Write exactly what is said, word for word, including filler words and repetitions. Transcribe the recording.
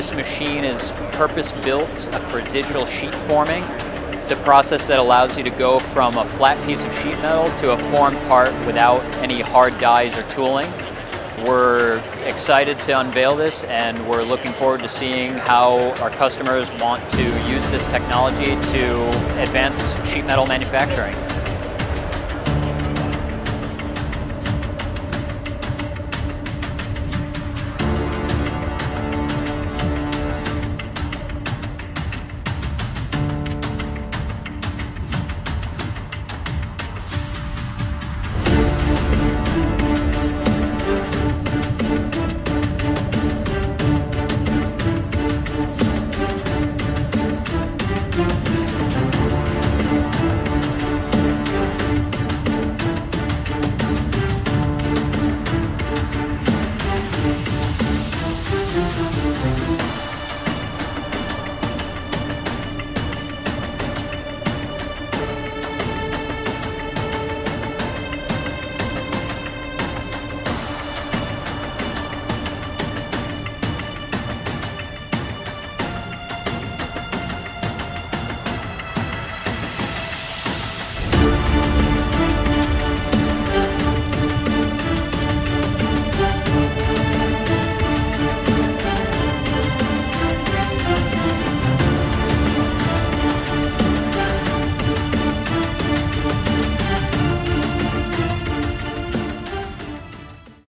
This machine is purpose-built for digital sheet forming. It's a process that allows you to go from a flat piece of sheet metal to a formed part without any hard dies or tooling. We're excited to unveil this, and we're looking forward to seeing how our customers want to use this technology to advance sheet metal manufacturing.